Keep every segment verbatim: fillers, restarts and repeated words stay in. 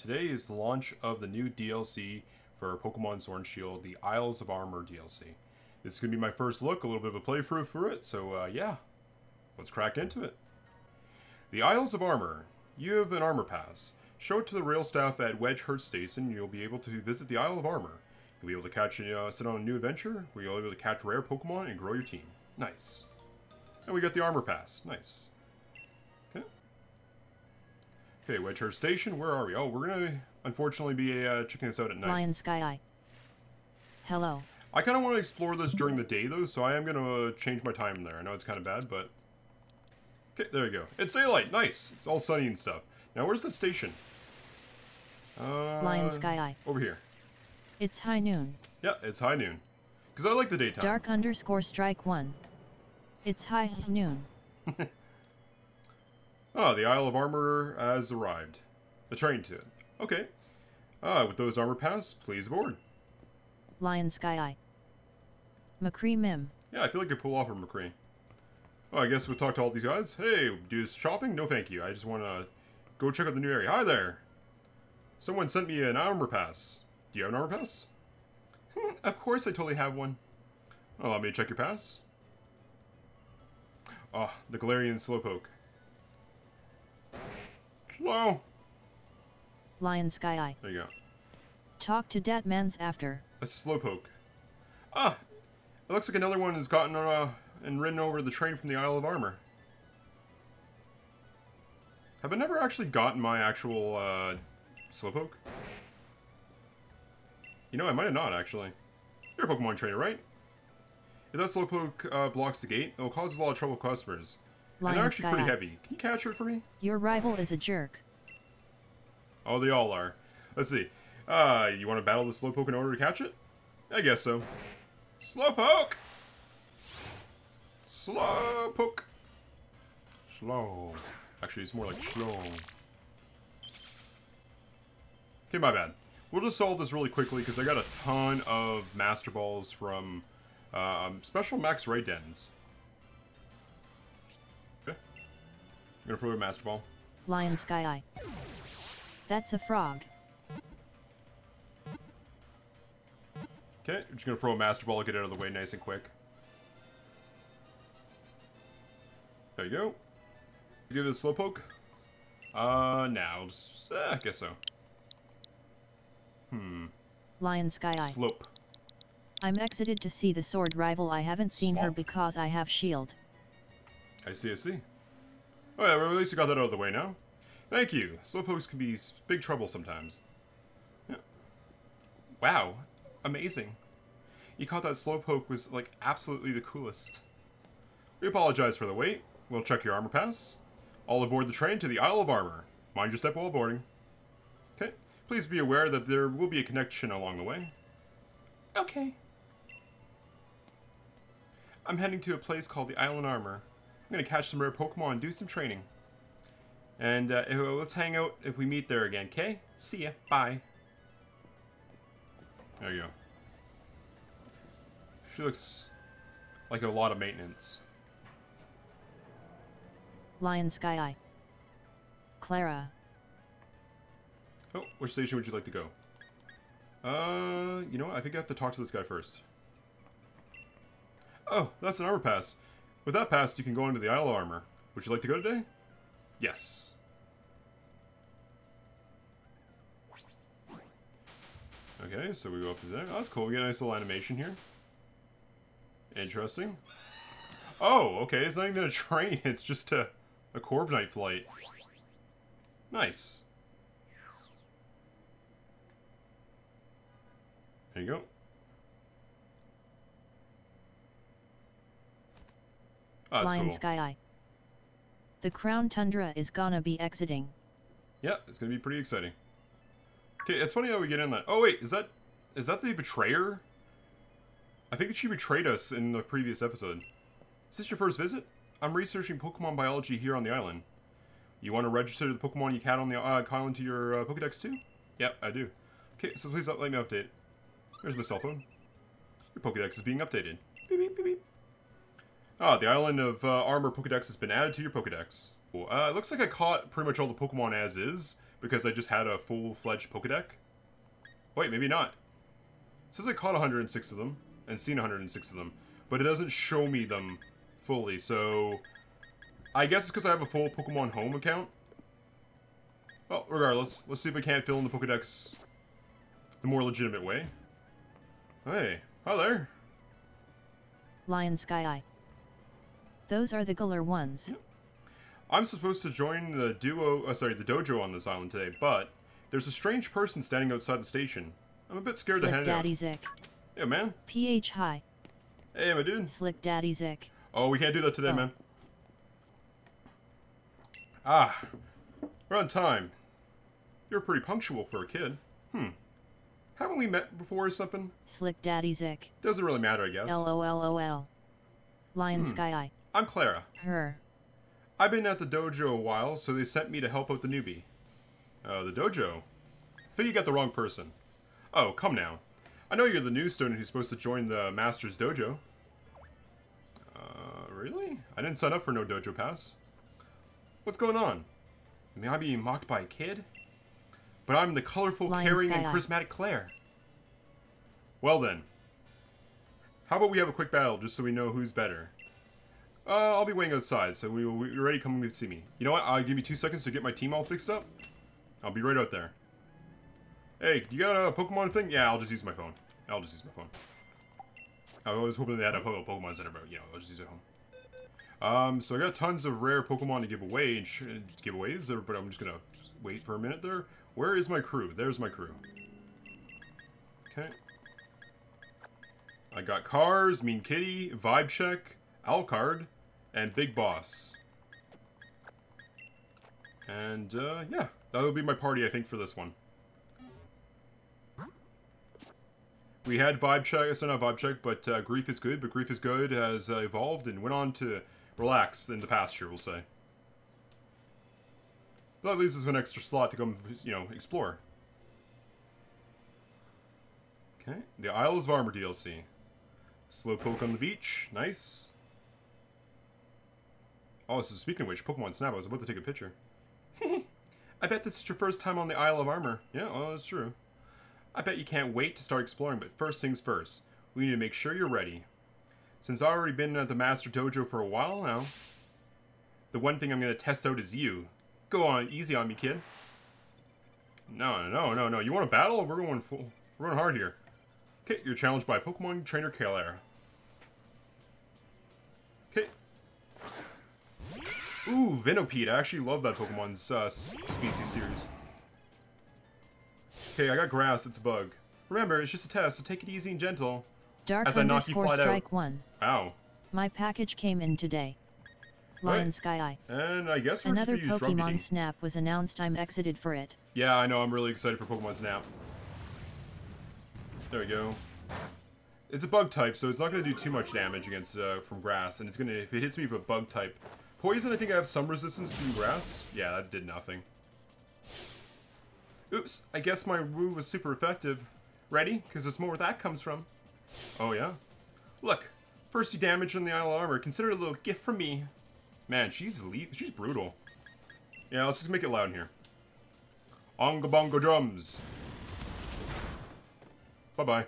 today is the launch of the new D L C for Pokemon Sword and Shield, the Isles of Armor D L C. This is going to be my first look, a little bit of a playthrough for it, so uh, yeah, let's crack into it. The Isles of Armor. You have an armor pass. Show it to the rail staff at Wedgehurst Station and you'll be able to visit the Isle of Armor. You'll be able to catch uh, sit on a new adventure where you'll be able to catch rare Pokemon and grow your team. Nice. And we got the armor pass. Nice. Okay, Wedgehurst Station, where are we? Oh, we're gonna, unfortunately, be uh, checking this out at night. Lion Sky Eye. Hello. I kind of want to explore this during the day, though, so I am gonna uh, change my time there. I know it's kind of bad, but... Okay, there you go. It's daylight! Nice! It's all sunny and stuff. Now, where's the station? Uh, Lion Sky Eye. Over here. It's high noon. Yeah, it's high noon. Because I like the daytime. Dark underscore strike one. It's high noon. Ah, the Isle of Armor has arrived. The train to it. Okay. Ah, with those armor pass, please aboard. Lion Sky Eye. McCree Mim. Yeah, I feel like I pull off a McCree. Oh, I guess we'll talk to all these guys. Hey, do this shopping? No, thank you. I just want to go check out the new area. Hi there. Someone sent me an armor pass. Do you have an armor pass? Of course I totally have one. Allow me to check your pass. Ah, the Galarian Slowpoke. Hello. Lion Sky Eye. There you go. Talk to dat man's after. A Slowpoke. Ah! It looks like another one has gotten uh, and ridden over the train from the Isle of Armor. Have I never actually gotten my actual uh, Slowpoke? You know, I might have not, actually. You're a Pokemon trainer, right? If that Slowpoke uh, blocks the gate, it'll cause a lot of trouble with customers. Lion and they're actually Sky pretty Eye. Heavy. Can you capture it for me? Your rival is a jerk. Oh, they all are. Let's see. Uh, you want to battle the Slowpoke in order to catch it? I guess so. Slowpoke! Slowpoke! Slow. Actually, it's more like slow. Okay, my bad. We'll just solve this really quickly because I got a ton of Master Balls from um, Special Max Raidens. I'm gonna throw a Master Ball. Lion Sky Eye. That's a frog. Okay, I'm just gonna throw a Master Ball, get out of the way nice and quick. There you go. Give it a Slowpoke? Uh, now. Uh, I guess so. Hmm. Lion Sky Eye. Slope. I'm excited to see the sword rival. I haven't seen Slop. her because I have shield. I see, I see. Oh yeah, well, at least we got that out of the way now. Thank you. Slowpokes can be big trouble sometimes. Yeah. Wow. Amazing. You caught that Slowpoke was, like, absolutely the coolest. We apologize for the wait. We'll check your armor pass. All aboard the train to the Isle of Armor. Mind your step while boarding. Okay. Please be aware that there will be a connection along the way. Okay. I'm heading to a place called the Isle of Armor. I'm gonna catch some rare Pokemon and do some training. And uh, let's hang out if we meet there again, okay? See ya. Bye. There you go. She looks like a lot of maintenance. Lion Sky Eye. Clara. Oh, which station would you like to go? Uh, you know what? I think I have to talk to this guy first. Oh, that's an armor pass. With that pass, you can go into the Isle of Armor. Would you like to go today? Yes. Okay, so we go up to there. Oh, that's cool. We get a nice little animation here. Interesting. Oh, okay. It's not even a train. It's just a, a Corviknight flight. Nice. There you go. Oh, Lion cool. Sky Eye. The Crown Tundra is gonna be exiting. Yeah, it's gonna be pretty exciting. Okay, it's funny how we get in that. Oh wait, is that is that the betrayer? I think she betrayed us in the previous episode. Is this your first visit? I'm researching Pokemon biology here on the island. You want to register the Pokemon you had on the uh, island to your uh, Pokedex too? Yep, I do. Okay, so please let me update. Here's my cell phone. Your Pokedex is being updated. Beep beep beep beep. Ah, the Island of uh, Armor Pokedex has been added to your Pokedex. Cool. Uh, it looks like I caught pretty much all the Pokemon as is, because I just had a full-fledged Pokedex. Wait, maybe not. It says I caught one hundred six of them and seen one hundred six of them, but it doesn't show me them fully, so I guess it's because I have a full Pokemon Home account. Well, regardless, let's see if I can't fill in the Pokedex the more legitimate way. Hey, hi there. Lion Sky Eye. Those are the Galar ones. Yep. I'm supposed to join the duo, uh, sorry, the dojo on this island today, but there's a strange person standing outside the station. I'm a bit scared Slick to hand Daddy out. Slick Daddy Zick. Yeah, man. P H High. Hey, my dude. Slick Daddy Zick. Oh, we can't do that today, oh. man. Ah, we're on time. You're pretty punctual for a kid. Hmm. Haven't we met before or something? Slick Daddy Zick. Doesn't really matter, I guess. LOLOL. Lion hmm. Sky Eye. I'm Clara. Her. I've been at the dojo a while, so they sent me to help out the newbie. Uh, the dojo? I think you got the wrong person. Oh, come now. I know you're the new student who's supposed to join the Master's Dojo. Uh, really? I didn't sign up for no dojo pass. What's going on? May I be mocked by a kid? But I'm the colorful, Lion caring, and charismatic Claire. Well then. How about we have a quick battle just so we know who's better? Uh, I'll be waiting outside, so we will, you're ready to come see me. You know what? I'll give you two seconds to get my team all fixed up. I'll be right out there. Hey, you got a Pokemon thing? Yeah, I'll just use my phone. I'll just use my phone. I was hoping they had a Pokemon Center, but you know, I'll just use it at home. Um, so I got tons of rare Pokemon to give away and sh giveaways, but I'm just gonna wait for a minute there. Where is my crew? There's my crew. Okay. I got Cars, Mean Kitty, Vibe Check, Alcard, and Big Boss. And, uh, yeah. That'll be my party, I think, for this one. We had Vibe Check, so not Vibe Check, but uh, Grief is Good, but Grief is Good has uh, evolved and went on to relax in the pasture, we'll say. That leaves us an extra slot to come, you know, explore. Okay, the Isles of Armor D L C. Slowpoke on the beach, nice. Oh, so speaking of which, Pokemon Snap, I was about to take a picture. I bet this is your first time on the Isle of Armor. Yeah, oh, that's true. I bet you can't wait to start exploring, but first things first. We need to make sure you're ready. Since I've already been at the Master Dojo for a while now, the one thing I'm going to test out is you. Go on, easy on me, kid. No, no, no, no. You want a battle? We're going full. We're going hard here. Okay, you're challenged by Pokemon Trainer Kaelar. Okay. Ooh, Vinopede. I actually love that Pokemon's uh, species series. Okay, I got grass. It's a bug. Remember, it's just a test, so take it easy and gentle. Dark as I knock you flat strike out. One. Ow. My package came in today. Lion right. Sky Eye. And I guess we're another just Pokemon drum Snap was announced. I'm excited for it. Yeah, I know. I'm really excited for Pokemon Snap. There we go. It's a bug type, so it's not going to do too much damage against uh, from grass, and it's going to if it hits me with a bug type. Poison, I think I have some resistance to grass. Yeah, that did nothing. Oops, I guess my woo was super effective. Ready? Because there's more where that comes from. Oh, yeah? Look, first you damage on the Isle of Armor. Consider it a little gift from me. Man, she's elite. She's brutal. Yeah, let's just make it loud in here. Onga bongo drums. Bye-bye.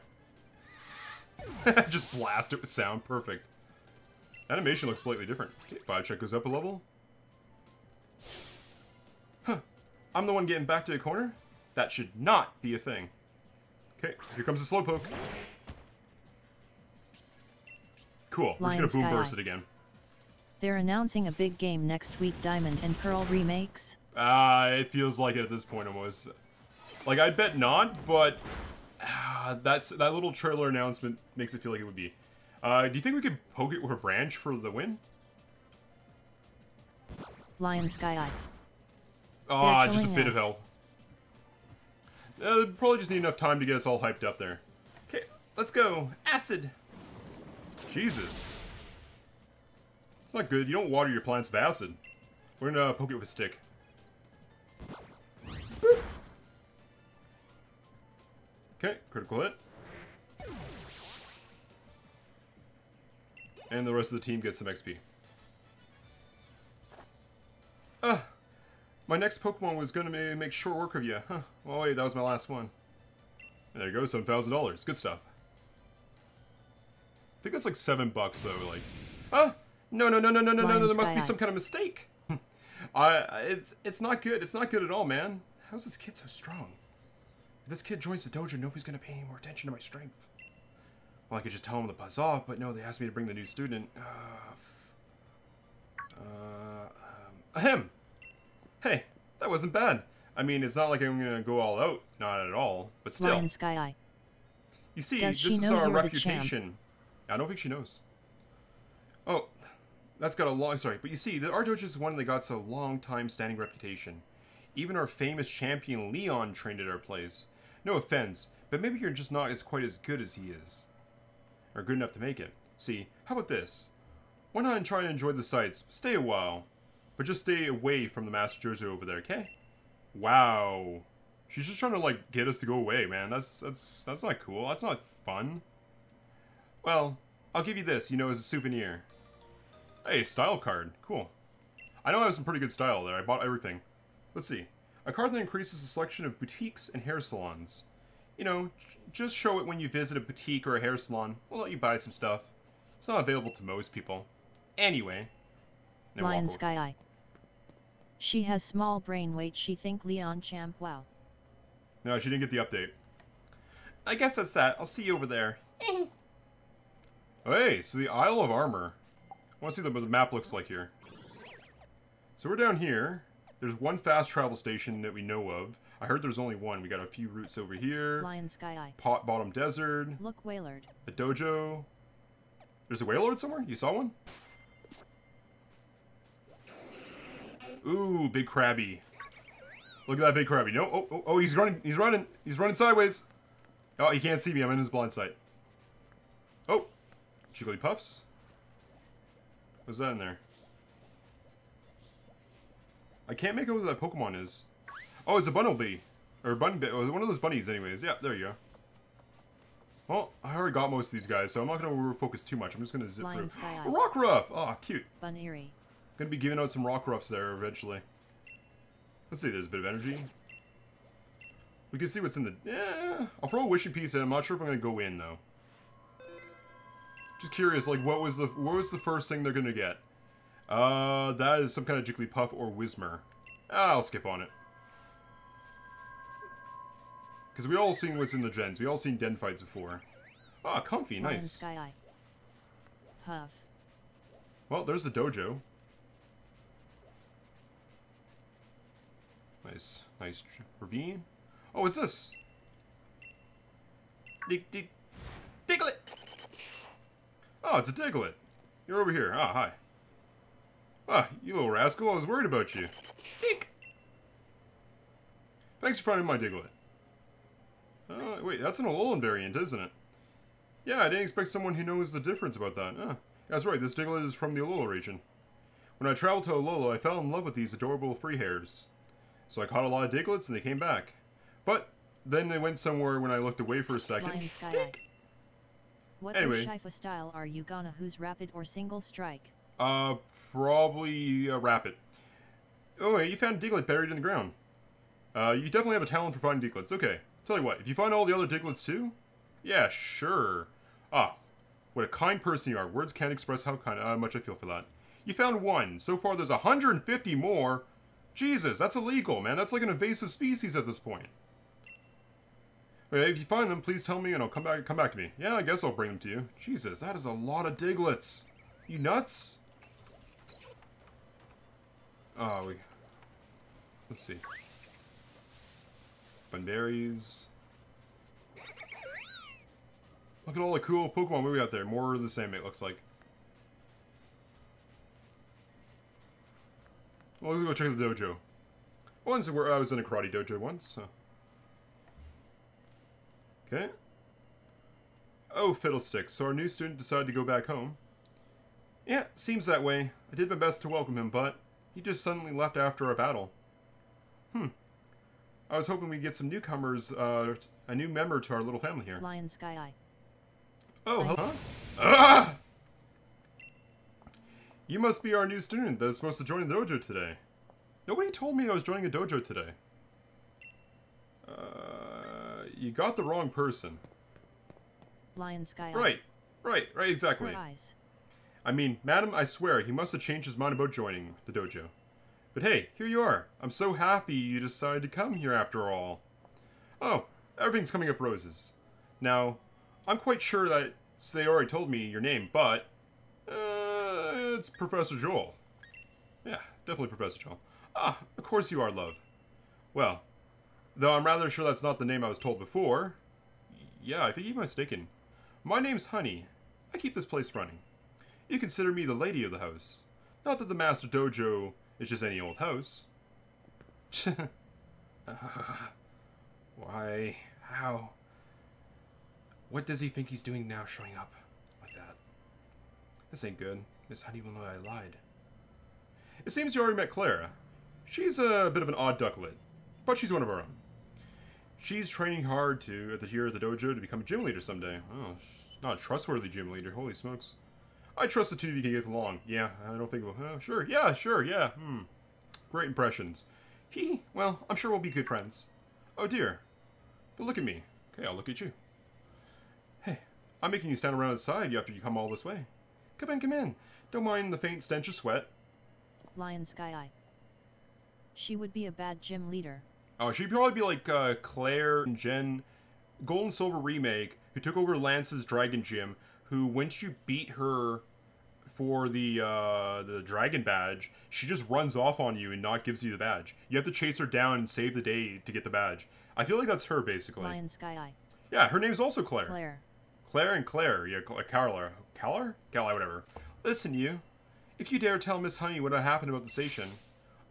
Just blast it with sound. Perfect. Animation looks slightly different. Okay, Vibe Check goes up a level. Huh. I'm the one getting back to the corner? That should not be a thing. Okay, here comes the Slowpoke. Cool, we're just gonna boom burst it again. They're announcing a big game next week, Diamond and Pearl remakes. Ah, uh, it feels like it at this point almost. Like, I bet not, but uh, that's that little trailer announcement makes it feel like it would be. Uh, do you think we could poke it with a branch for the win? Lion Sky Eye. Ah, oh, just a bit us. of help. Uh, probably just need enough time to get us all hyped up there. Okay, let's go. Acid. Jesus. It's not good. You don't water your plants with acid. We're gonna uh, poke it with a stick. Boop. Okay, critical hit. And the rest of the team gets some X P. Ah. Uh. My next Pokemon was going to make short work of you. Huh. Well, wait, that was my last one. There you go, seven thousand dollars. Good stuff. I think that's like seven bucks, though. Like, ah, no, no, no, no, no, no, no, no. There must be some kind of mistake. I, it's, it's not good. It's not good at all, man. How's this kid so strong? If this kid joins the dojo, nobody's going to pay any more attention to my strength. Well, I could just tell him to buzz off, but no, they asked me to bring the new student. Uh, uh, um, ahem. Hey, that wasn't bad. I mean, it's not like I'm going to go all out. Not at all, but still. Lion Sky Eye. You see, this is our reputation. I don't think she knows. Oh, that's got a long... Sorry, but you see, the Artoch is one that got a long time standing reputation. Even our famous champion Leon trained at our place. No offense, but maybe you're just not as quite as good as he is. Or good enough to make it. See, how about this? Why not try and enjoy the sights? Stay a while. But just stay away from the Master Dojo over there, okay? Wow. She's just trying to, like, get us to go away, man. That's that's that's not cool. That's not fun. Well, I'll give you this, you know, as a souvenir. Hey, style card. Cool. I know I have some pretty good style there. I bought everything. Let's see. A card that increases the selection of boutiques and hair salons. You know, just show it when you visit a boutique or a hair salon. We'll let you buy some stuff. It's not available to most people. Anyway. Lion Sky Eye. She has small brain weight. She think Leon champ. Wow. No, she didn't get the update. I guess that's that. I'll see you over there. Hey, so the Isle of Armor. I want to see what the map looks like here. So we're down here. There's one fast travel station that we know of. I heard there's only one. We got a few routes over here. Lion Sky Eye. Pot Bottom Desert. Look, Wailord. A dojo. There's a Wailord somewhere? You saw one? Ooh, big Krabby. Look at that big Krabby. No, oh, oh, oh, he's running. He's running. He's running sideways. Oh, he can't see me. I'm in his blind sight. Oh, Jigglypuffs. What's that in there? I can't make out what that Pokemon is. Oh, it's a Bunnelby. Or Bunbit. Oh, one of those bunnies anyways. Yeah, there you go. Well, I already got most of these guys, so I'm not going to focus too much. I'm just going to zip Lion through. Rockruff! Oh, cute. Bunnery. Gonna be giving out some Rockruffs there eventually. Let's see, there's a bit of energy. We can see what's in the... Yeah, I'll throw a wishing piece in. I'm not sure if I'm gonna go in though. Just curious, like what was the what was the first thing they're gonna get? Uh, that is some kind of Jigglypuff or Whismur. I'll skip on it. Cause we all seen what's in the gens. We all seen den fights before. Ah, comfy, nice. Sky Eye. Well, there's the dojo. Nice, nice ravine. Oh, what's this? Dig, dig, Diglett! Oh, it's a Diglett. You're over here. Ah, hi. Ah, you little rascal. I was worried about you. Dig. Thanks for finding my Diglett. Uh, wait, that's an Alolan variant, isn't it? Yeah, I didn't expect someone who knows the difference about that. Ah, that's right. This Diglett is from the Alola region. When I traveled to Alola, I fell in love with these adorable free hairs. So I caught a lot of Diglets and they came back. But then they went somewhere when I looked away for a second. What anyway. Shifa style are you gonna who's rapid or single strike? Uh, probably a rapid. Oh, you found a Diglett buried in the ground. Uh, you definitely have a talent for finding Diglets. Okay, tell you what, if you find all the other Diglets too? Yeah, sure. Ah, what a kind person you are. Words can't express how kind, uh, much I feel for that. You found one. So far there's one hundred fifty more. Jesus, that's illegal, man. That's like an invasive species at this point. Wait, if you find them, please tell me and I'll come back come back to me. Yeah, I guess I'll bring them to you. Jesus, that is a lot of Diglets. You nuts? Oh, we... Let's see. Bunberries. Look at all the cool Pokemon we got there. More of the same, it looks like. Well, let's go check the dojo. Once where I was in a karate dojo once. So. Okay. Oh, fiddlesticks. So our new student decided to go back home. Yeah, seems that way. I did my best to welcome him, but he just suddenly left after our battle. Hmm. I was hoping we'd get some newcomers, uh, a new member to our little family here. Lion Sky Eye. Oh, hello. Huh? Ah! You must be our new student that is supposed to join the dojo today. Nobody told me I was joining a dojo today. Uh, you got the wrong person. Lion Sky. Right, right, right, exactly. I mean, madam, I swear, he must have changed his mind about joining the dojo. But hey, here you are. I'm so happy you decided to come here after all. Oh, everything's coming up roses. Now, I'm quite sure that so they already told me your name, but... Uh, it's Professor Joel. Yeah, definitely Professor Joel. Ah, of course you are, love. Well, though I'm rather sure that's not the name I was told before. Yeah, I think you're mistaken. My name's Honey. I keep this place running. You consider me the lady of the house. Not that the Master Dojo is just any old house. uh, why? How? What does he think he's doing now, showing up like that? This ain't good. Miss Honey will know I lied. It seems you already met Clara. She's a bit of an odd ducklet, but she's one of our own. She's training hard to at the here at the dojo to become a gym leader someday. Oh, she's not a trustworthy gym leader. Holy smokes! I trust the two of you can get along. Yeah, I don't think we'll. Uh, sure, yeah, sure, yeah. Hmm. Great impressions. He. Well, I'm sure we'll be good friends. Oh dear. But look at me. Okay, I'll look at you. Hey, I'm making you stand around outside after you come all this way. Come in, come in. Don't mind the faint stench of sweat. Lion Sky Eye. She would be a bad gym leader. Oh, she'd probably be like uh, Claire and Jen, Gold and Silver Remake, who took over Lance's Dragon Gym, who, once you beat her for the uh, the Dragon Badge, she just runs off on you and not gives you the badge. You have to chase her down and save the day to get the badge. I feel like that's her, basically. Lion Sky Eye. Yeah, her name's also Claire. Claire. Claire and Claire. Yeah, Kaelar. Kaelar? Kaelar, whatever. Listen, you. If you dare tell Miss Honey what happened about the station...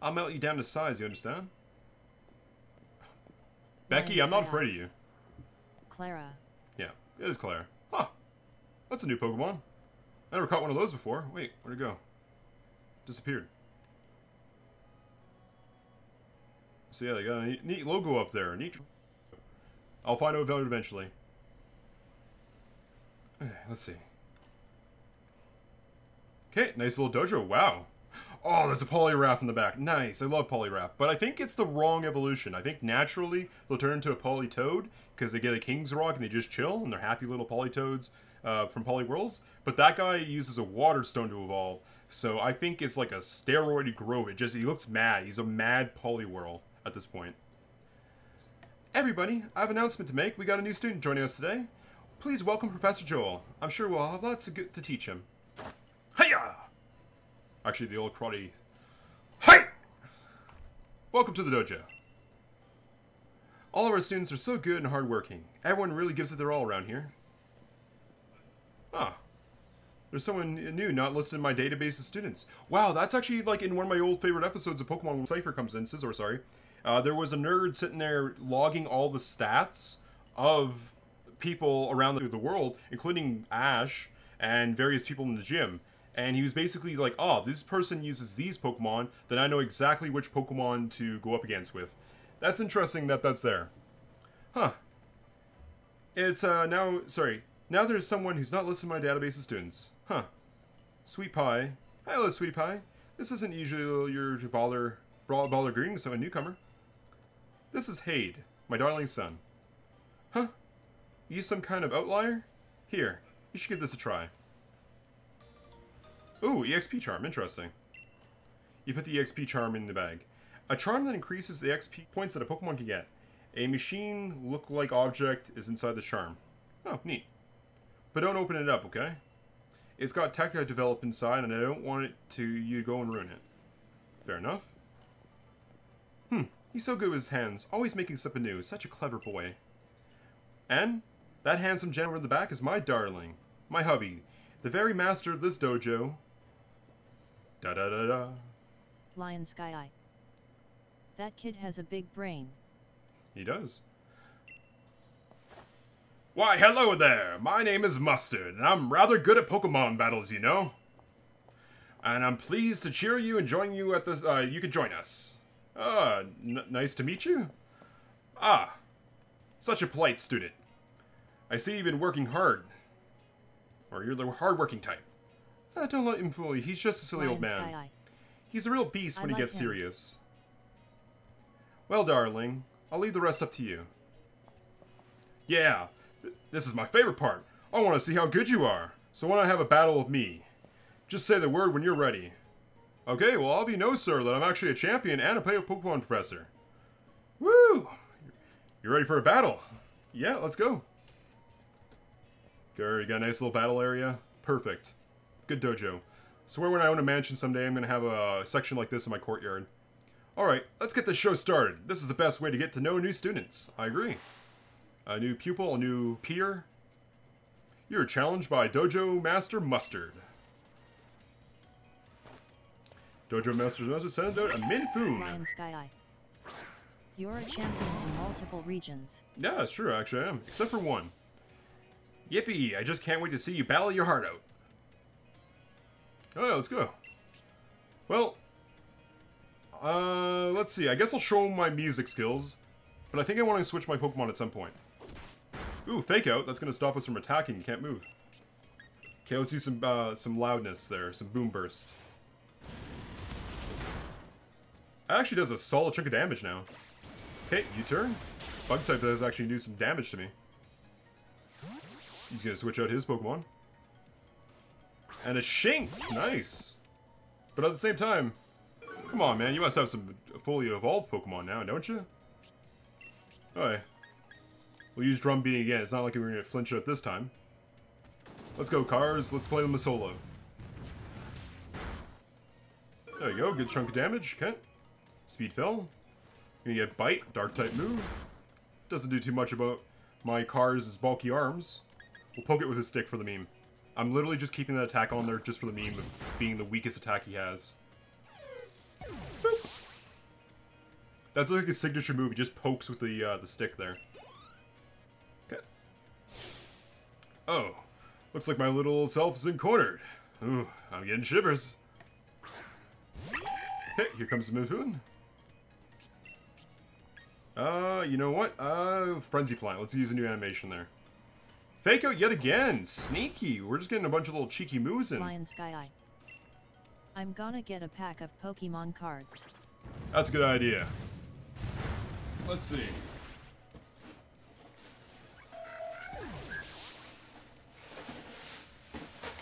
I'll melt you down to size, you understand? Becky, I'm not afraid of you. Clara. Yeah, it is Clara. Huh. That's a new Pokemon. I never caught one of those before. Wait, where'd it go? Disappeared. So yeah, they got a neat logo up there. Neat. I'll find out about it eventually. Okay, let's see. Okay, nice little dojo. Wow. Oh, there's a Poliwrath in the back. Nice. I love Poliwrath. But I think it's the wrong evolution. I think naturally they'll turn into a Politoed because they get a King's Rock and they just chill and they're happy little Politoeds uh, from Poliwhirls. But that guy uses a Water Stone to evolve. So I think it's like a steroid grove. It just, he looks mad. He's a mad Poliwhirl at this point. Everybody, I have an announcement to make. We got a new student joining us today. Please welcome Professor Joel. I'm sure we'll have lots of good to teach him. Hiya! Actually, the old karate. Hi! Welcome to the dojo. All of our students are so good and hardworking. Everyone really gives it their all around here. Ah. There's someone new not listed in my database of students. Wow, that's actually like in one of my old favorite episodes of Pokemon when Cipher comes in. Scizor, sorry. Uh, there was a nerd sitting there logging all the stats of people around the world, including Ash and various people in the gym. And he was basically like, oh, this person uses these Pokemon, then I know exactly which Pokemon to go up against with. That's interesting that that's there. Huh. It's, uh, now, sorry. Now there's someone who's not listed in my database of students. Huh. Sweet Pie. Hello, Sweet Pie. This isn't usually your baller, baller greeting, so a newcomer. This is Hade, my darling son. Huh. You some kind of outlier? Here, you should give this a try. Ooh, E X P charm. Interesting. You put the E X P charm in the bag. A charm that increases the X P points that a Pokemon can get. A machine look-like object is inside the charm. Oh, neat. But don't open it up, okay? It's got tech I developed inside, and I don't want it to you go and ruin it. Fair enough. Hmm. He's so good with his hands. Always making something new. Such a clever boy. And that handsome gentleman in the back is my darling. My hubby. The very master of this dojo... Da da da da. Lion Sky Eye. That kid has a big brain. He does. Why, hello there! My name is Mustard, and I'm rather good at Pokemon battles, you know. And I'm pleased to cheer you and join you at this. Uh, you can join us. Ah, uh, nice to meet you. Ah, such a polite student. I see you've been working hard. Or you're the hard-working type. Uh, don't let him fool you. He's just a silly Lion old man. He's a real beast I when like he gets him. serious. Well, darling, I'll leave the rest up to you. Yeah, this is my favorite part. I want to see how good you are. So why not have a battle with me? Just say the word when you're ready. Okay, well, all of you know, sir, that I'm actually a champion and a Pokemon professor. Woo! You ready for a battle? Yeah, let's go. Gary, you got a nice little battle area? Perfect. Good dojo. Swear when I own a mansion someday, I'm going to have a section like this in my courtyard. Alright, let's get this show started. This is the best way to get to know new students. I agree. A new pupil, a new peer. You're challenged by Dojo Master Mustard. Dojo Master Mustard sent out a Minfoon. You're a champion in multiple regions. Yeah, that's true, actually I am. Except for one. Yippee, I just can't wait to see you battle your heart out. Alright, let's go. Well, uh, let's see. I guess I'll show my music skills. But I think I want to switch my Pokemon at some point. Ooh, Fake Out. That's going to stop us from attacking. You can't move. Okay, let's do some, uh, some loudness there. Some Boom Burst. That actually does a solid chunk of damage now. Okay, U-turn. Bug-type does actually do some damage to me. He's going to switch out his Pokemon. And a Shinx! Nice! But at the same time, come on, man. You must have some fully evolved Pokemon now, don't you? Alright. We'll use Drum Beating again. It's not like we're going to flinch it this time. Let's go, Cars. Let's play them a solo. There you go. Good chunk of damage. Okay. Speed Fell. Gonna get Bite. Dark-type move. Doesn't do too much about my Cars' bulky arms. We'll poke it with his stick for the meme. I'm literally just keeping that attack on there just for the meme of being the weakest attack he has. Boop. That's like his signature move. He just pokes with the uh, the stick there. Okay. Oh, looks like my little self's been cornered. Ooh, I'm getting shivers. Okay, here comes the Mifoon. Uh, you know what? Uh, Frenzy Plant. Let's use a new animation there. Fake Out yet again! Sneaky! We're just getting a bunch of little cheeky moves in. Lion Sky Eye. I'm gonna get a pack of Pokemon cards. That's a good idea. Let's see.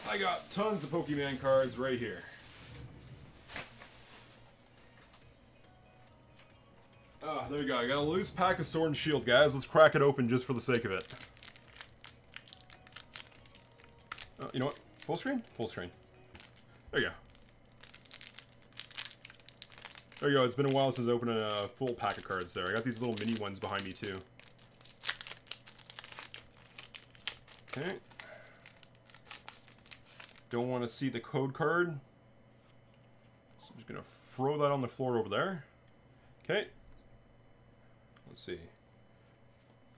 I got tons of Pokemon cards right here. Ah, oh, there you go. I got a loose pack of Sword and Shield, guys. Let's crack it open just for the sake of it. Uh, you know what? Full screen? Full screen. There you go. There you go. It's been a while since I opened a full pack of cards there. I got these little mini ones behind me, too. Okay. Don't want to see the code card. So I'm just going to throw that on the floor over there. Okay. Let's see.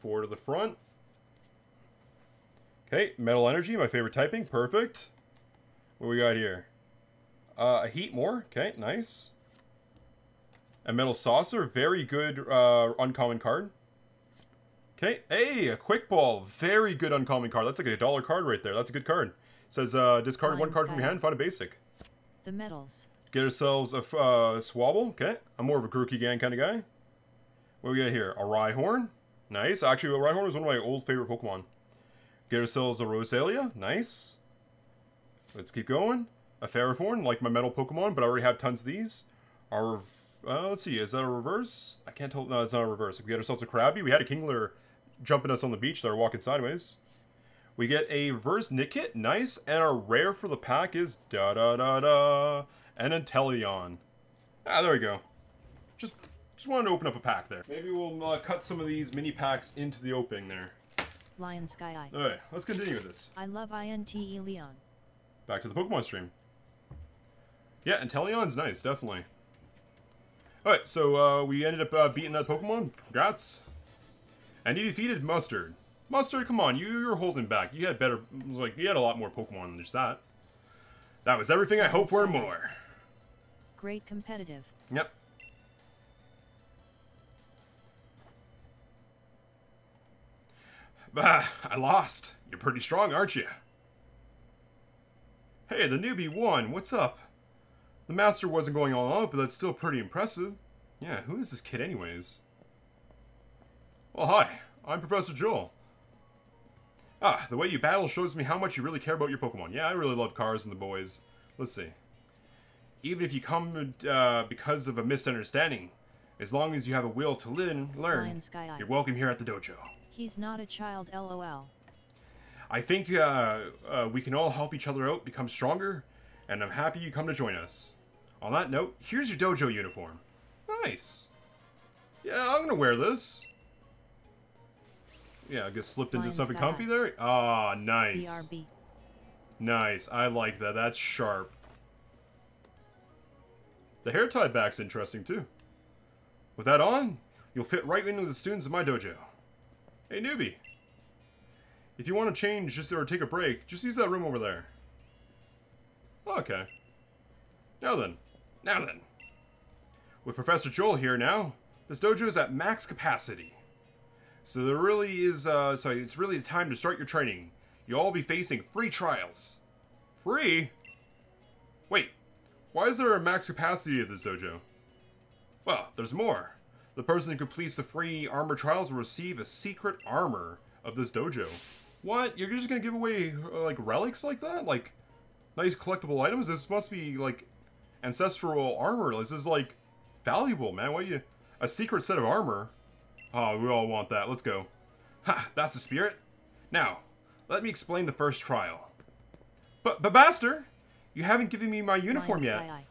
Four to the front. Hey, Metal Energy, my favorite typing. Perfect. What we got here? Uh, a Heat More. Okay, nice. A Metal Saucer. Very good uh, uncommon card. Okay, hey, a Quick Ball. Very good uncommon card. That's like a dollar card right there. That's a good card. It says, uh, discard one card from your hand, find a basic. The Metals. Get ourselves a uh, Swabble. Okay, I'm more of a Grookey Gang kind of guy. What we got here? A Rhyhorn. Nice. Actually, a Rhyhorn is one of my old favorite Pokemon. Get ourselves a Rosalia. Nice. Let's keep going. A Ferrothorn, like my metal Pokemon, but I already have tons of these. Our, uh, let's see, is that a reverse? I can't tell. No, it's not a reverse. If we get ourselves a Krabby. We had a Kingler jumping us on the beach. They're walking sideways. We get a reverse Nickit. Nice. And our rare for the pack is da-da-da-da. And Inteleon. Ah, there we go. Just, just wanted to open up a pack there. Maybe we'll uh, cut some of these mini packs into the opening there. Lion Sky Eye. Alright, let's continue with this. I love Inteleon. Back to the Pokemon stream. Yeah, Inteleon's nice, definitely. Alright, so uh, we ended up uh, beating that Pokemon. Congrats. And he defeated Mustard. Mustard, come on, you, you're holding back. You had better, like, you had a lot more Pokemon than just that. That was everything I hoped for and more. Great competitive. Yep. Bah, I lost. You're pretty strong, aren't you? Hey, the newbie won. What's up? The master wasn't going all out, but that's still pretty impressive. Yeah, who is this kid anyways? Well, hi. I'm Professor Joel. Ah, the way you battle shows me how much you really care about your Pokemon. Yeah, I really love cars and the boys. Let's see. Even if you come uh, because of a misunderstanding, as long as you have a will to learn, learn you're welcome here at the dojo. He's not a child, lol. I think uh, uh, we can all help each other out, become stronger, and I'm happy you come to join us. On that note, here's your dojo uniform. Nice. Yeah, I'm gonna wear this. Yeah, I get slipped into something comfy there. Ah, nice. B R B. Nice. I like that. That's sharp. The hair tie back's interesting too. With that on, you'll fit right in with the students of my dojo. Hey, newbie. If you want to change just or take a break, just use that room over there. Okay. Now then. Now then. With Professor Joel here now, this dojo is at max capacity. So there really is, uh, so it's really the time to start your training. You'll all be facing free trials. Free? Wait, why is there a max capacity at this dojo? Well, there's more. The person who completes the free armor trials will receive a secret armor of this dojo. What? You're just gonna give away, uh, like, relics like that? Like, nice collectible items? This must be, like, ancestral armor. This is, like, valuable, man. Why you... A secret set of armor? Oh, we all want that. Let's go. Ha! That's the spirit. Now, let me explain the first trial. But, but Master, you haven't given me my uniform Mine's yet. I.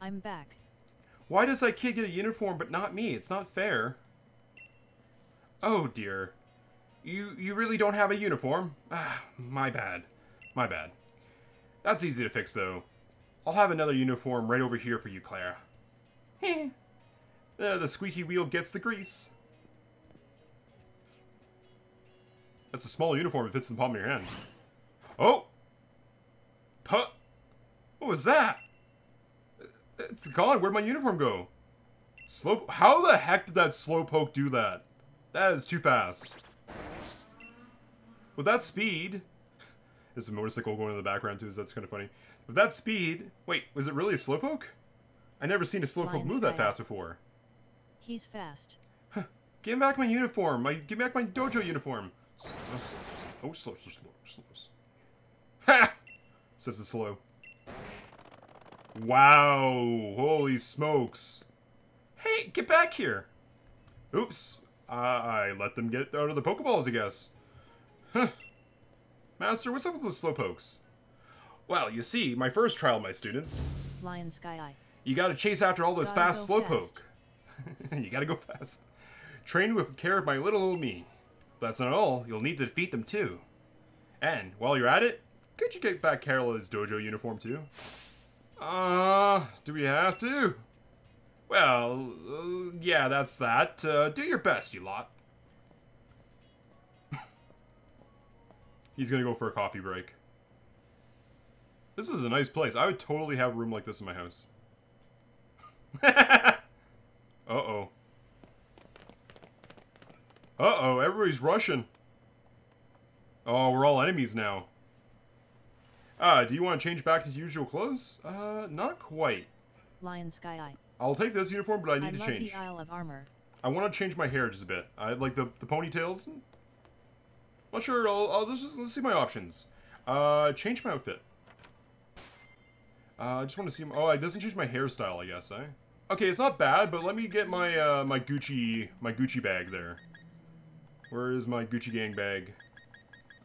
I'm back. Why does that kid get a uniform but not me? It's not fair. Oh, dear. You, you really don't have a uniform? Ah, my bad. My bad. That's easy to fix, though. I'll have another uniform right over here for you, Clara. Heh. Uh, the squeaky wheel gets the grease. That's a small uniform. It fits in the palm of your hand. Oh! Puh! What was that? It's gone. Where'd my uniform go? Slow. How the heck did that Slowpoke do that? That is too fast. With that speed... There's a motorcycle going in the background too, so that's kind of funny. With that speed... Wait, was it really a Slowpoke? I've never seen a Slowpoke move that fast before. He's fast. Huh. Give back my uniform. My give back my dojo uniform. Slow, slow, slow, slow, slow, slow, slow. Ha! Says the slow. Wow! Holy smokes! Hey, get back here! Oops! Uh, I let them get out of the Pokeballs, I guess. Huh. Master, what's up with those Slowpokes? Well, you see, my first trial, my students. Lion Sky Eye. You gotta chase after all those fast Slowpoke. You gotta go fast. Train with care of my little old me. But that's not all. You'll need to defeat them too. And while you're at it, could you get back Kaelar's dojo uniform too? Uh, do we have to? Well, uh, yeah, that's that. Uh, do your best, you lot. He's gonna go for a coffee break. This is a nice place. I would totally have a room like this in my house. Uh-oh. Uh-oh, everybody's rushing. Oh, we're all enemies now. Ah, do you want to change back to usual clothes? Uh, not quite. Lion Sky Eye. I'll take this uniform, but I need I to change. The Isle of Armor. I want to change my hair just a bit. I like the, the ponytails. Not sure. I'll, I'll, let's, just, let's see my options. Uh, change my outfit. Uh, I just want to see... My, oh, it doesn't change my hairstyle, I guess, eh? Okay, it's not bad, but let me get my uh, my Gucci my Gucci bag there. Where is my Gucci gang bag?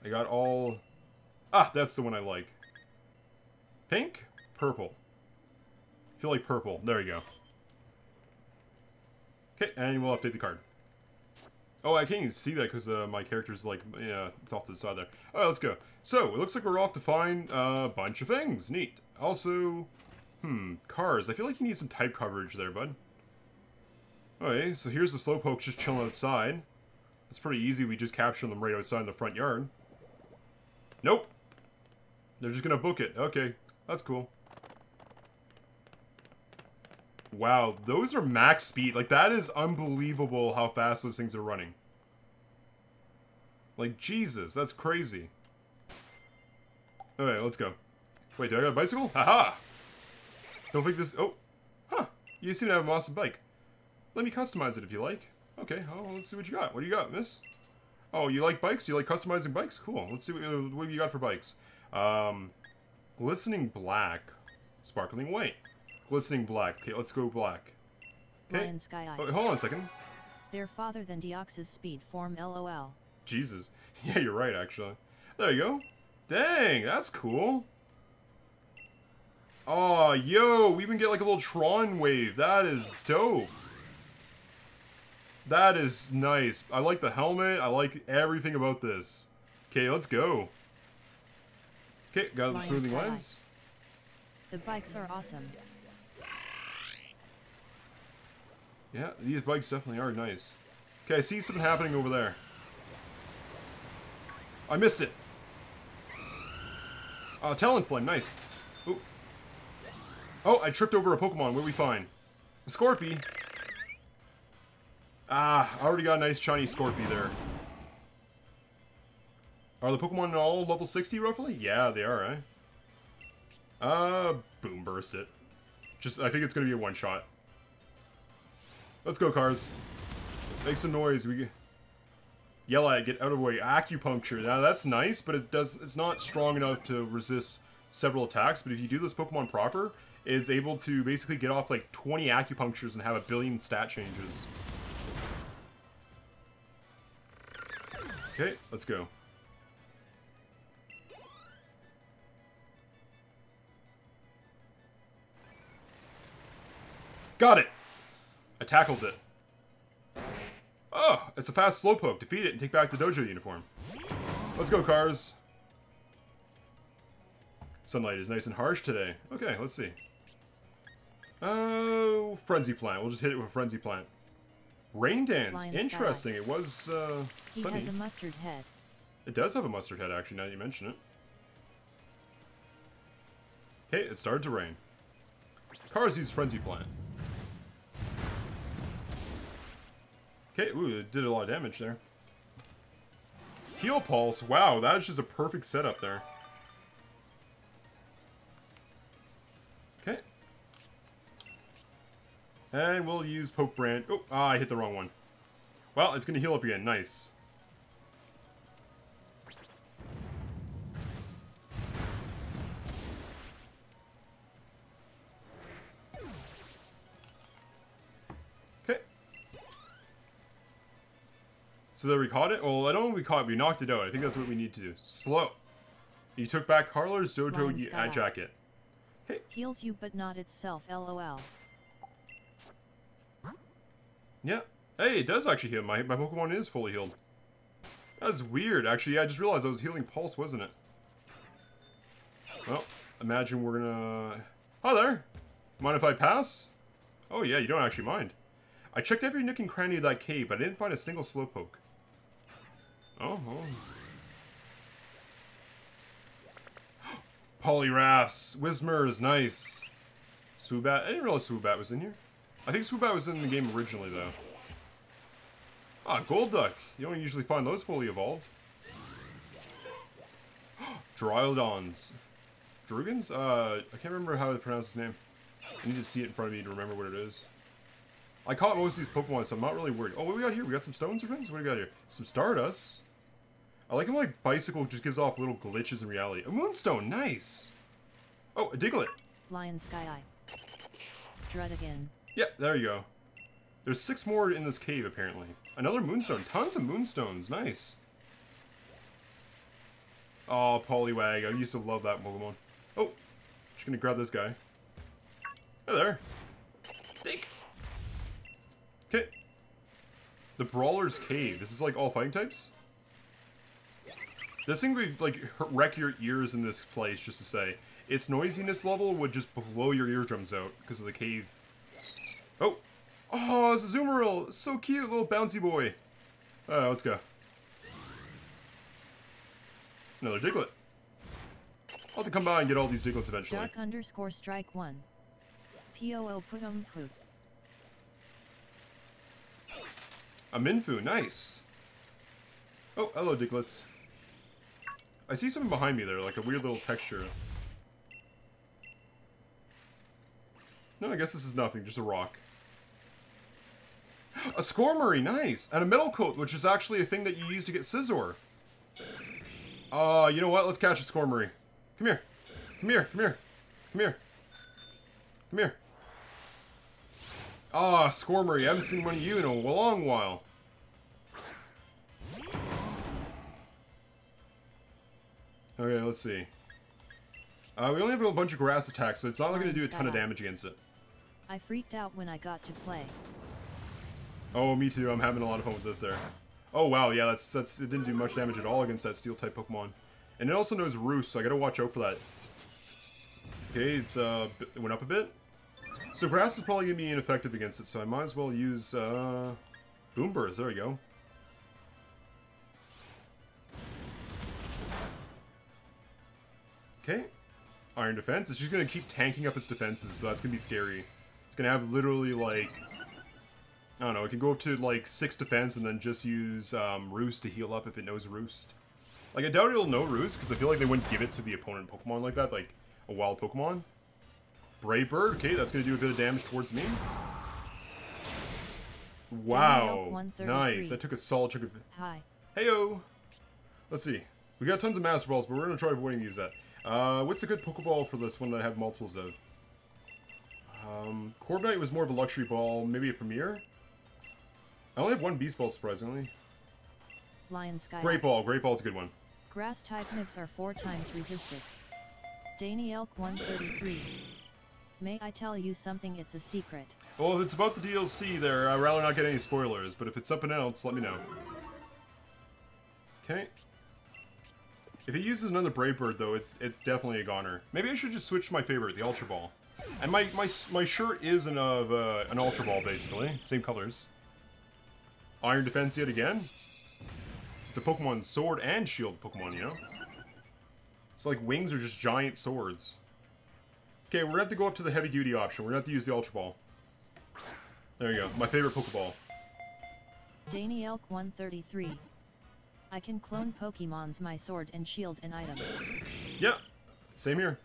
I got all... Ah, that's the one I like. Pink? Purple. I feel like purple. There you go. Okay, and we'll update the card. Oh, I can't even see that because uh, my character's like... Yeah, it's off to the side there. Alright, let's go. So, it looks like we're off to find a bunch of things. Neat. Also... Hmm, cars. I feel like you need some type coverage there, bud. Okay, so here's the Slowpoke just chilling outside. It's pretty easy. We just capture them right outside in the front yard. Nope. They're just gonna book it. Okay, that's cool. Wow, those are max speed. Like, that is unbelievable how fast those things are running. Like, Jesus, that's crazy. Okay, let's go. Wait, do I got a bicycle? Haha! Don't think this... Oh! Huh! You seem to have an awesome bike. Let me customize it if you like. Okay, well, let's see what you got. What do you got, miss? Oh, you like bikes? You like customizing bikes? Cool. Let's see what, uh, what you got for bikes. Um, glistening black, sparkling white. Glistening black. Okay, let's go black. Okay. Ryan Sky Eye. Oh, hold on a second. They're father than Deoxys speed form LOL. Jesus. Yeah, you're right, actually. There you go. Dang, that's cool. Oh, yo, we even get like a little Tron wave. That is dope. That is nice. I like the helmet. I like everything about this. Okay, let's go. Okay, got the smoothing lines. The bikes are awesome. Yeah, these bikes definitely are nice. Okay, I see something happening over there. I missed it. Uh, Talonflame, nice. Ooh. Oh, I tripped over a Pokemon. What do we find? A Scorpy. Ah, I already got a nice shiny Scorpy there. Are the Pokemon all level sixty roughly? Yeah, they are, eh? Uh, boom burst it. Just, I think it's gonna be a one shot. Let's go, cars. Make some noise. We yell at it, get out of the way. Acupuncture. Now that's nice, but it does. It's not strong enough to resist several attacks. But if you do this Pokemon proper, it's able to basically get off like twenty acupunctures and have a billion stat changes. Okay, let's go. Got it. I tackled it. Oh, it's a fast Slowpoke. Defeat it and take back the dojo uniform. Let's go, cars. Sunlight is nice and harsh today. Okay, let's see. Oh, Frenzy Plant. We'll just hit it with a Frenzy Plant. Rain Dance. Lion Interesting. Sky. It was uh, he sunny. Has a mustard head. It does have a mustard head, actually, now that you mention it. Okay, it started to rain. Cars use Frenzy Plant. Okay, ooh, it did a lot of damage there. Heal Pulse, wow, that is just a perfect setup there. Okay. And we'll use Poke Brand. Oh, ah, I hit the wrong one. Well, it's gonna heal up again, nice. So there we caught it? Well, I don't know if we caught it, we knocked it out. I think that's what we need to do. Slow. You took back Carler's Dojo you at jacket. Hey. Heals you but not itself, LOL. Yeah. Hey, it does actually heal. My, my Pokemon is fully healed. That's weird, actually. Yeah, I just realized I was healing Pulse, wasn't it? Well, imagine we're gonna... Hi there! Mind if I pass? Oh yeah, you don't actually mind. I checked every nook and cranny of that cave, but I didn't find a single Slowpoke. Oh, oh. Poliwraths, Whismers, nice. Swoobat, I didn't realize Swoobat was in here. I think Swoobat was in the game originally, though. Ah, Golduck. You don't usually find those fully evolved. Duraludons. Drugans? Uh, I can't remember how to pronounce his name. I need to see it in front of me to remember what it is. I caught most of these Pokemon, so I'm not really worried. Oh, what do we got here? We got some stones or things? What do we got here? Some Stardust. I like him like Bicycle just gives off little glitches in reality. A Moonstone, nice! Oh, a Diglett. Lion Sky Eye. Dread again. Yeah, there you go. There's six more in this cave, apparently. Another Moonstone. Tons of Moonstones, nice. Oh, Polywag. I used to love that Pokemon. Oh, just gonna grab this guy. Hey there. Dink. Okay. The Brawler's Cave. This is like all fighting types? This thing would like wreck your ears in this place, just to say. Its noisiness level would just blow your eardrums out because of the cave. Oh! Oh, it's Azumarill! So cute, little bouncy boy! Uh, let's go. Another Diglett. I'll have to come by and get all these Diglets eventually. Dark underscore strike one. P O O put 'em poop. A Mienfoo, nice! Oh, hello, Diglets. I see something behind me there, like a weird little texture. No, I guess this is nothing. Just a rock. A Scorbunny, nice! And a Metal Coat, which is actually a thing that you use to get Scizor. Uh, you know what? Let's catch a Scorbunny. Come here. Come here, come here. Come here. Come here. Ah, Scorbunny, I haven't seen one of you in a long while. Okay, let's see. Uh, we only have a bunch of grass attacks, so it's not going to do a ton of damage against it. I freaked out when I got to play. Oh, me too. I'm having a lot of fun with this there. Oh, wow. Yeah, that's that's. It didn't do much damage at all against that Steel-type Pokemon. And it also knows Roost, so I gotta watch out for that. Okay, it's, uh, it went up a bit. So Grass is probably gonna be ineffective against it, so I might as well use, uh, Boom Burst. There we go. Okay. Iron Defense. It's just gonna keep tanking up its defenses, so that's gonna be scary. It's gonna have literally, like... I don't know, it can go up to, like, six defense and then just use, um, Roost to heal up if it knows Roost. Like, I doubt it'll know Roost, because I feel like they wouldn't give it to the opponent Pokemon like that, like, a wild Pokemon. Brave Bird, okay, that's gonna do a bit of damage towards me. Wow, nice, that took a solid chunk of... Hi. Heyo! Let's see, we got tons of Master Balls, but we're gonna try avoiding these that. Uh, what's a good Pokeball for this one that I have multiples of? Um, Corviknight was more of a luxury ball, maybe a Premier? I only have one Beast Ball, surprisingly. Lion Sky. Great Ball. Great Ball's a good one. Grass type Nix are four times resistant. Danny Elk one thirty-three. May I tell you something? It's a secret. Well, if it's about the D L C there, I'd rather not get any spoilers, but if it's something else, let me know. Okay. If it uses another Brave Bird, though, it's it's definitely a goner. Maybe I should just switch to my favorite, the Ultra Ball. And my, my, my shirt is an, uh, an Ultra Ball, basically. Same colors. Iron Defense yet again. It's a Pokemon Sword and Shield Pokemon, you know? So, like, wings are just giant swords. Okay, we're gonna have to go up to the heavy duty option. We're gonna have to use the Ultra Ball. There you go, my favorite Pokeball. Danny Elk one thirty-three. I can clone Pokemons, my sword and shield and item. Yeah, same here.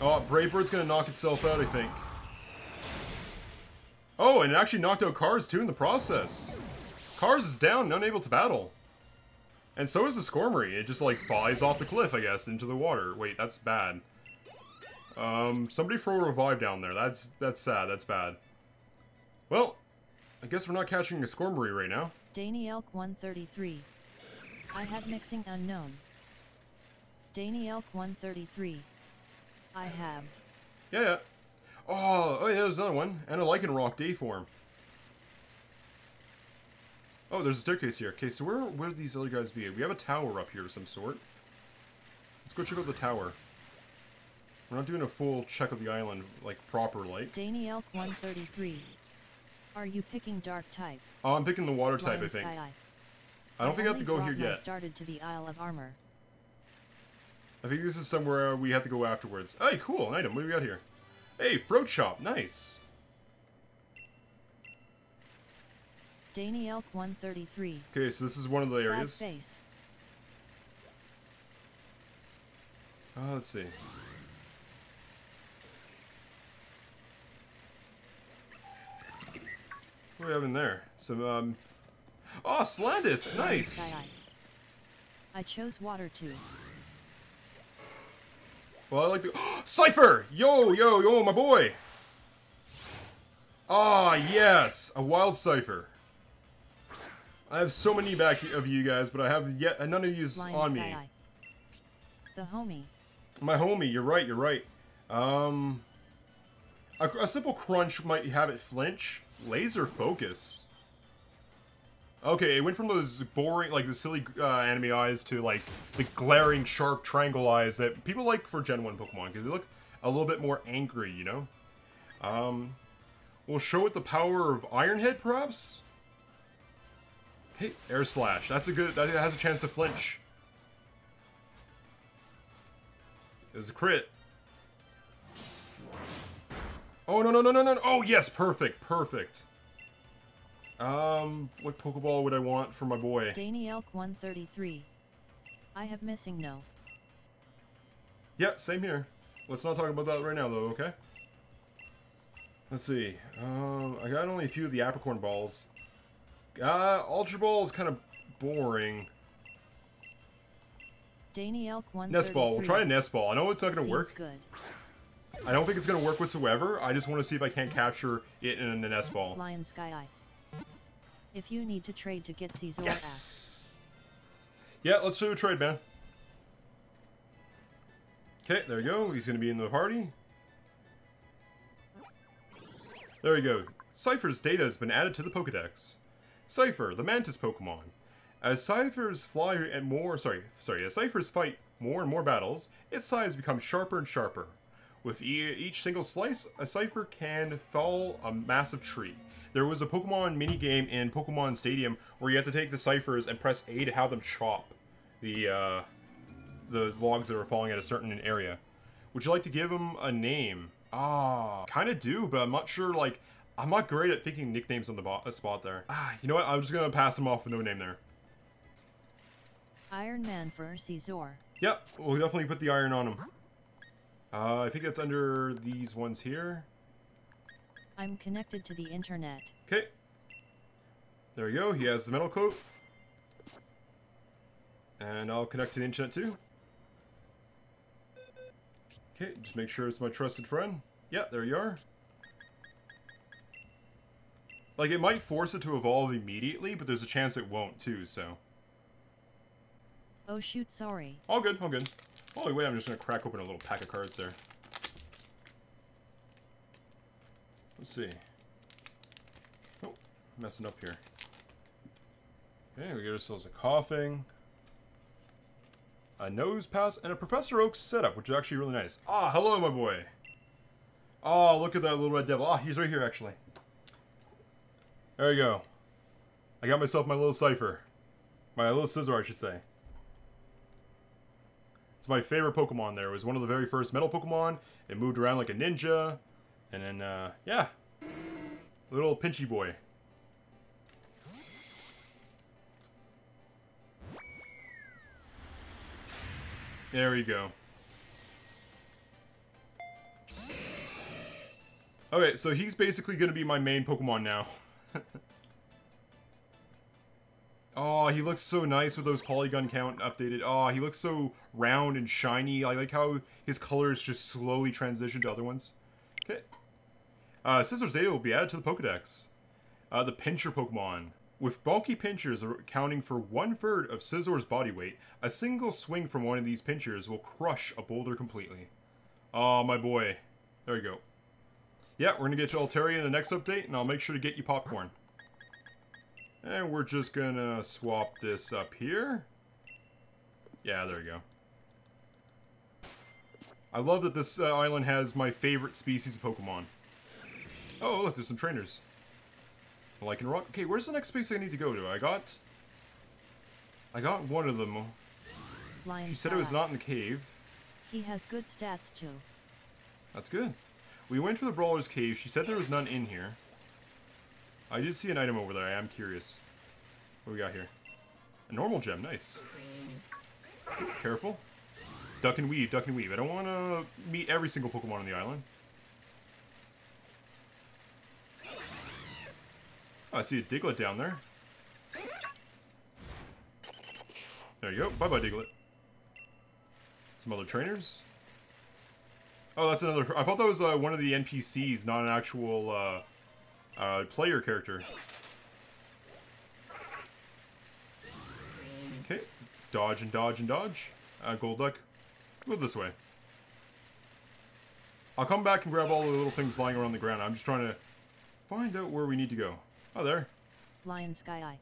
Oh, Brave Bird's gonna knock itself out, I think. Oh, and it actually knocked out Cars too in the process. Cars is down and unable to battle. And so is the Scorbunny. It just, like, flies off the cliff, I guess, into the water. Wait, that's bad. Um, somebody throw a revive down there. That's that's sad. That's bad. Well, I guess we're not catching a Scorbunny right now. Danny Elk one thirty-three. I have mixing unknown. Danny Elk one thirty-three. I have. Yeah, yeah. Oh, oh yeah, there's another one. And a Lycanroc day form. Oh, there's a staircase here. Okay, so where would these other guys be? We have a tower up here of some sort. Let's go check out the tower. We're not doing a full check of the island, like, proper light. Danny Elk one thirty-three. Are you picking dark type? Oh, I'm picking the water type, Lion I think. Sky. I don't I think I have to go here yet. Started to the Isle of Armor. I think this is somewhere we have to go afterwards. Hey, cool, an item. What do we got here? Hey, Fruit Shop, nice. Danny Elk one thirty-three. Okay, so this is one of the areas. Sad face. Uh, let's see. What do we have in there? Some um. Oh, Slandits, nice. I chose water too. Well, I like the Cipher! Yo, yo, yo, my boy! Ah, yes! A wild Cipher. I have so many back of you guys, but I have yet none of you's on me. The homie. My homie, you're right, you're right. Um, a, a simple crunch might have it flinch. Laser focus. Okay, it went from those boring, like the silly uh, anime eyes to like the glaring, sharp triangle eyes that people like for Gen one Pokemon because they look a little bit more angry, you know? Um, we'll show it the power of Iron Head, perhaps? Hey, Air Slash. That's a good, that has a chance to flinch. It was a crit. Oh, no, no, no, no, no. Oh, yes, perfect, perfect. Um, what Pokeball would I want for my boy? Danny Elk one thirty-three. I have missing no. Yeah, same here. Let's not talk about that right now, though, okay? Let's see. Um, I got only a few of the Apricorn Balls. Uh, Ultra Ball is kind of boring. Nest Ball. We'll try a Nest Ball. I know it's not going to work. Good. I don't think it's going to work whatsoever. I just want to see if I can't capture it in a Nest Ball. Lion Sky Eye. If you need to trade to get Scizor yes! Out. Yeah, let's do a trade, man. Okay, there we go. He's going to be in the party. There we go. Cipher's data has been added to the Pokedex. Cipher, the Mantis Pokemon. As Cipher's fly and more, sorry, sorry, as Cipher's fight more and more battles, its size becomes sharper and sharper. With e each single slice, a Cipher can fall a massive tree. There was a Pokemon minigame in Pokemon Stadium where you have to take the Ciphers and press A to have them chop the uh, the logs that are falling at a certain area. Would you like to give them a name? Ah, kind of do, but I'm not sure, like, I'm not great at picking nicknames on the spot there. Ah, you know what? I'm just going to pass them off with no name there. Iron Man for Scizor. Yep, we'll definitely put the iron on him. Uh, I think that's under these ones here. I'm connected to the internet. Okay. There we go. He has the metal coat. And I'll connect to the internet too. Okay, just make sure it's my trusted friend. Yeah, there you are. Like, it might force it to evolve immediately, but there's a chance it won't too, so. Oh shoot, sorry. All good, all good. Oh wait, I'm just gonna crack open a little pack of cards there. Let's see. Oh, messing up here. Okay, we get ourselves a coughing, a nose pass, and a Professor Oak setup, which is actually really nice. Ah, hello, my boy. Oh, look at that little red devil. Ah, he's right here, actually. There we go. I got myself my little Cipher. My little Scizor, I should say. It's my favorite Pokemon there. It was one of the very first metal Pokemon. It moved around like a ninja. And then, uh, yeah. Little pinchy boy. There we go. Okay, so he's basically going to be my main Pokemon now. Oh, he looks so nice with those polygon count updated. Oh, he looks so round and shiny. I like how his colors just slowly transition to other ones. Okay. Uh, Scizor's data will be added to the Pokedex. Uh, the Pinscher Pokemon. With bulky pinchers accounting for one-third of Scizor's body weight, a single swing from one of these pinchers will crush a boulder completely. Oh, my boy. There you go. Yeah, we're going to get you Altaria in the next update, and I'll make sure to get you popcorn. And we're just going to swap this up here. Yeah, there you go. I love that this uh, island has my favorite species of Pokemon. Oh, look, there's some trainers. Lycanroc. Okay, where's the next space I need to go to? I got... I got one of them. Lion she said Sky. It was not in the cave. He has good stats, too. That's good. We went to the Brawler's Cave. She said there was none in here. I did see an item over there. I am curious. What do we got here? A normal gem. Nice. Careful. Duck and weave. Duck and weave. I don't want to meet every single Pokemon on the island. Oh, I see a Diglett down there. There you go. Bye-bye, Diglett. Some other trainers. Oh, that's another... I thought that was uh, one of the N P Cs, not an actual uh, uh, player character. Okay. Dodge and dodge and dodge. Uh, Golduck. Go this way. I'll come back and grab all the little things lying around the ground. I'm just trying to find out where we need to go. Oh, there. Lion Sky Eye.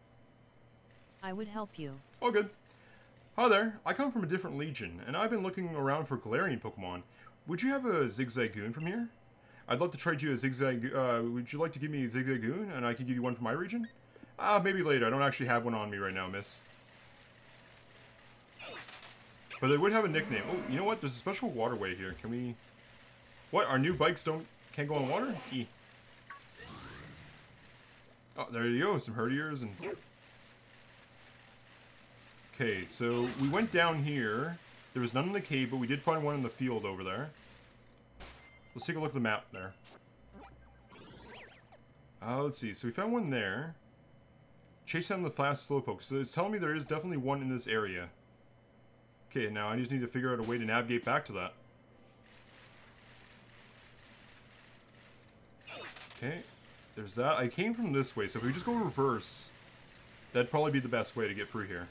I would help you. Oh, good. Hi there. I come from a different legion, and I've been looking around for Galarian Pokemon. Would you have a Zigzagoon from here? I'd love to trade you a Zigzag... Uh, would you like to give me a Zigzagoon, and I can give you one from my region? Ah, uh, maybe later. I don't actually have one on me right now, miss. But they would have a nickname. Oh, you know what? There's a special waterway here. Can we... What? Our new bikes don't... Can't go on water? E. Oh, there you go, some Herdiers and... Okay, so we went down here. There was none in the cave, but we did find one in the field over there. Let's take a look at the map there. Uh, let's see. So we found one there. Chase down the fast Slowpoke. So it's telling me there is definitely one in this area. Okay, now I just need to figure out a way to navigate back to that. Okay, there's that. I came from this way, so if we just go reverse, that'd probably be the best way to get through here.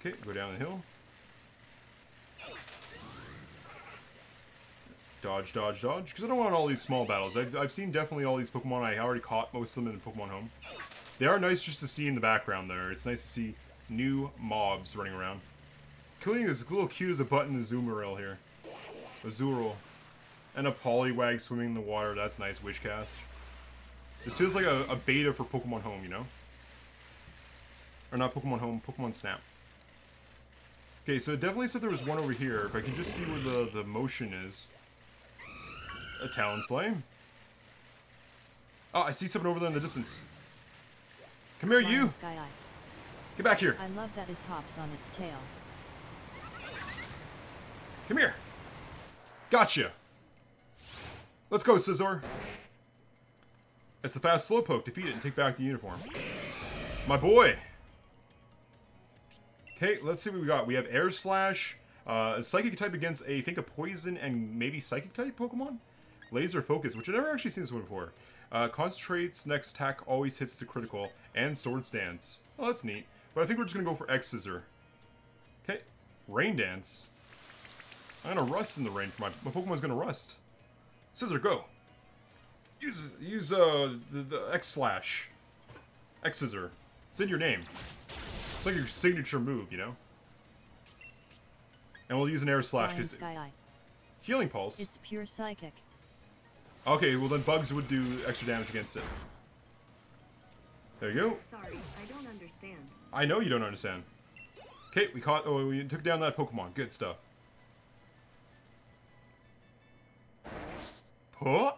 Okay, go down the hill. Dodge, dodge, dodge. Because I don't want all these small battles. I've, I've seen definitely all these Pokemon. I already caught most of them in Pokemon Home. They are nice just to see in the background there. It's nice to see new mobs running around. Killing is little cute as a button Azumarill here. Azurill. And a Polywag swimming in the water. That's nice. Wishcast. This feels like a, a beta for Pokemon Home, you know? Or not Pokemon Home, Pokemon Snap. Okay, so it definitely said there was one over here. If I could just see where the, the motion is. A Talonflame. Oh, I see something over there in the distance. Come here, you! Get back here! I love that his hops on its tail. Come here! Gotcha! Let's go, Scizor! It's the fast Slowpoke. Defeat it and take back the uniform. My boy! Okay, let's see what we got. We have Air Slash, uh, a Psychic type against, a, I think, a Poison and maybe Psychic type Pokemon? Laser Focus, which I've never actually seen this one before. Uh, concentrates, next attack always hits the critical, and Sword Stance. Oh, that's neat. But I think we're just going to go for X Scissor. Okay, Rain Dance. I'm going to rust in the rain. For my, my Pokemon's going to rust. Scissor, go. Use, use uh, the, the X Slash. X Scissor. It's in your name. It's like your signature move, you know? And we'll use an Air Slash. Cause healing Pulse. It's pure Psychic. Okay, well then bugs would do extra damage against it. There you go. Sorry, I don't understand. I know you don't understand. Okay, we caught... Oh, we took down that Pokemon. Good stuff. Huh?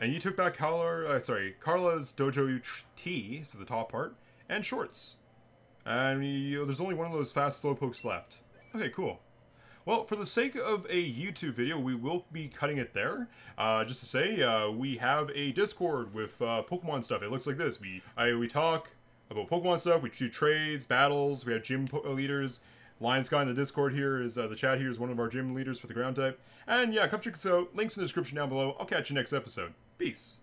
And you took back Kaelar... Uh, sorry, Carla's Dojo T, so the top part, and Shorts. And you know, there's only one of those fast Slowpokes left. Okay, cool. Well, for the sake of a YouTube video, we will be cutting it there. Uh, just to say, uh, we have a Discord with uh, Pokemon stuff. It looks like this. We I, we talk about Pokemon stuff. We do trades, battles. We have gym leaders. Lions guy in the Discord here is uh, the chat here is one of our gym leaders for the ground type. And yeah, come check us out. Links in the description down below. I'll catch you next episode. Peace.